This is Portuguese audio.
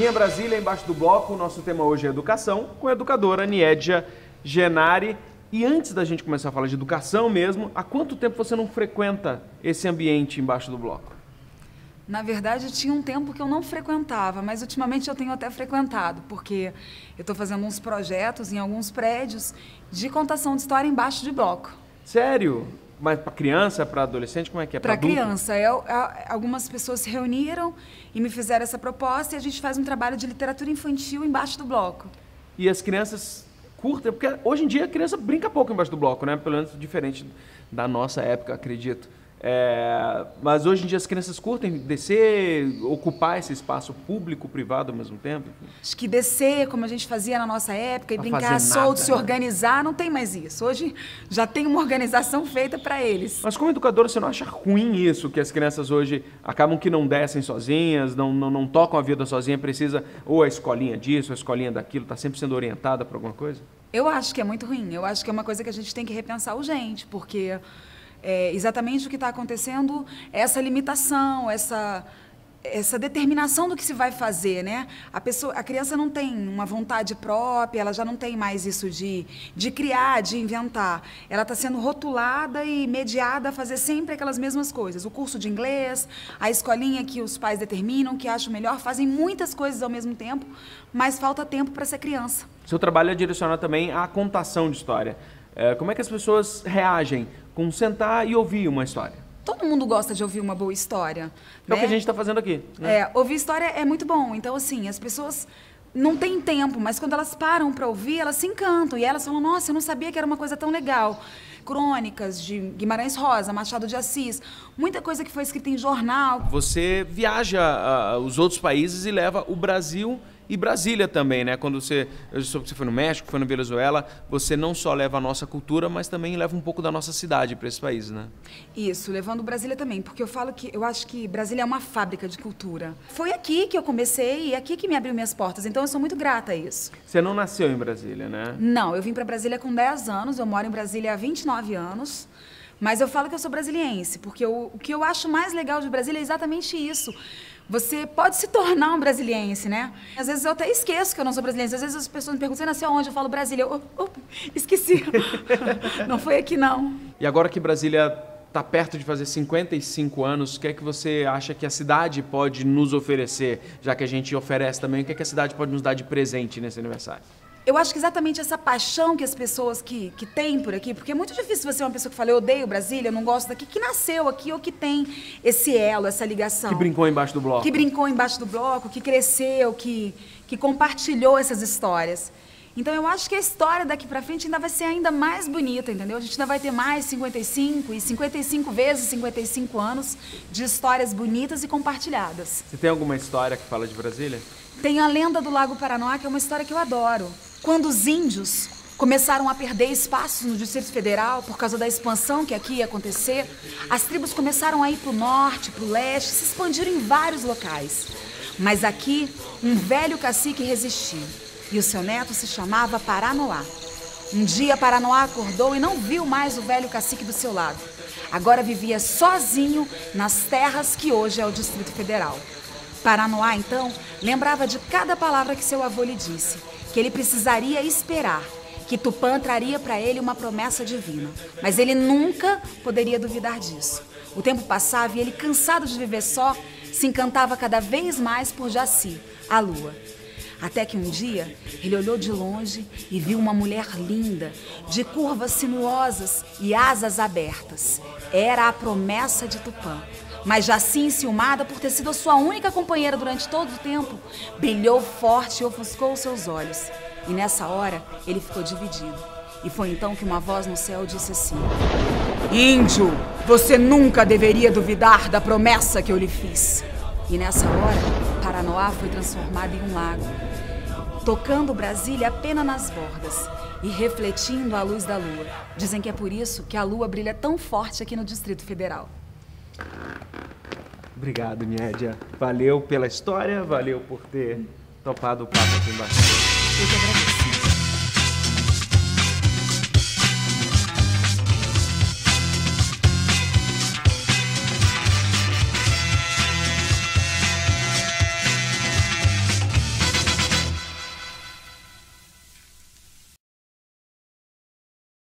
Vinha Brasília, embaixo do bloco, o nosso tema hoje é educação, com a educadora Nyedja Gennari. E antes da gente começar a falar de educação mesmo, há quanto tempo você não frequenta esse ambiente embaixo do bloco? Na verdade, tinha um tempo que eu não frequentava, mas ultimamente eu tenho até frequentado, porque eu estou fazendo uns projetos em alguns prédios de contação de história embaixo de bloco. Sério? Mas para criança, para adolescente, como é que é? Para criança. Algumas pessoas se reuniram e me fizeram essa proposta e a gente faz um trabalho de literatura infantil embaixo do bloco. E as crianças curtem? Porque hoje em dia a criança brinca pouco embaixo do bloco, né? Pelo menos diferente da nossa época, acredito. Mas hoje em dia as crianças curtem descer, ocupar esse espaço público, privado ao mesmo tempo? Acho que descer, como a gente fazia na nossa época, e brincar solto, se organizar, não tem mais isso. Hoje já tem uma organização feita para eles. Mas como educadora, você não acha ruim isso, que as crianças hoje acabam que não descem sozinhas, não tocam a vida sozinha, precisa ou a escolinha disso, ou a escolinha daquilo, está sempre sendo orientada para alguma coisa? Eu acho que é muito ruim, eu acho que é uma coisa que a gente tem que repensar urgente, porque... é exatamente o que está acontecendo, essa limitação, essa determinação do que se vai fazer, né? A criança não tem uma vontade própria, ela já não tem mais isso de criar, de inventar. Ela está sendo rotulada e mediada a fazer sempre aquelas mesmas coisas. O curso de inglês, a escolinha que os pais determinam, que acham melhor, fazem muitas coisas ao mesmo tempo, mas falta tempo para essa criança. Seu trabalho é direcionar também à contação de história. Como é que as pessoas reagem com sentar e ouvir uma história? Todo mundo gosta de ouvir uma boa história. É, né? O que a gente está fazendo aqui. Né? Ouvir história é muito bom. Então, assim, as pessoas não têm tempo, mas quando elas param para ouvir, elas se encantam. E elas falam, nossa, eu não sabia que era uma coisa tão legal. Crônicas de Guimarães Rosa, Machado de Assis, muita coisa que foi escrita em jornal. Você viaja aos outros países e leva o Brasil... e Brasília também, né? Quando você, eu soube que você foi no México, foi na Venezuela, você não só leva a nossa cultura, mas também leva um pouco da nossa cidade para esses países, né? Isso, levando Brasília também, porque eu falo que eu acho que Brasília é uma fábrica de cultura. Foi aqui que eu comecei e aqui que me abriu minhas portas, então eu sou muito grata a isso. Você não nasceu em Brasília, né? Não, eu vim para Brasília com 10 anos, eu moro em Brasília há 29 anos. Mas eu falo que eu sou brasiliense, porque o que eu acho mais legal de Brasília é exatamente isso. Você pode se tornar um brasiliense, né? Às vezes eu até esqueço que eu não sou brasiliense. Às vezes as pessoas me perguntam, você nasceu onde? Eu falo Brasília. Esqueci. Não foi aqui, não. E agora que Brasília está perto de fazer 55 anos, o que é que você acha que a cidade pode nos oferecer? Já que a gente oferece também, o que é que a cidade pode nos dar de presente nesse aniversário? Eu acho que exatamente essa paixão que as pessoas que têm por aqui, porque é muito difícil você é uma pessoa que fala, eu odeio Brasília, eu não gosto daqui, que nasceu aqui ou que tem esse elo, essa ligação. Que brincou embaixo do bloco. Que brincou embaixo do bloco, que cresceu, que compartilhou essas histórias. Então eu acho que a história daqui pra frente ainda vai ser ainda mais bonita, entendeu? A gente ainda vai ter mais 55 e 55 vezes 55 anos de histórias bonitas e compartilhadas. Você tem alguma história que fala de Brasília? Tem a lenda do Lago Paranoá, que é uma história que eu adoro. Quando os índios começaram a perder espaços no Distrito Federal por causa da expansão que aqui ia acontecer, as tribos começaram a ir para o norte, para o leste, se expandiram em vários locais. Mas aqui, um velho cacique resistiu e o seu neto se chamava Paranoá. Um dia, Paranoá acordou e não viu mais o velho cacique do seu lado. Agora vivia sozinho nas terras que hoje é o Distrito Federal. Paranoá, então, lembrava de cada palavra que seu avô lhe disse, que ele precisaria esperar, que Tupã traria para ele uma promessa divina. Mas ele nunca poderia duvidar disso. O tempo passava e ele, cansado de viver só, se encantava cada vez mais por Jaci, a lua. Até que um dia, ele olhou de longe e viu uma mulher linda, de curvas sinuosas e asas abertas. Era a promessa de Tupã. Mas Jaci, enciumada por ter sido a sua única companheira durante todo o tempo, brilhou forte e ofuscou seus olhos. E nessa hora, ele ficou dividido. E foi então que uma voz no céu disse assim: Índio, você nunca deveria duvidar da promessa que eu lhe fiz. E nessa hora, Paranoá foi transformado em um lago, tocando Brasília apenas nas bordas e refletindo a luz da lua. Dizem que é por isso que a lua brilha tão forte aqui no Distrito Federal. Obrigado, Nyedja. Valeu pela história, valeu por ter topado o papo aqui embaixo.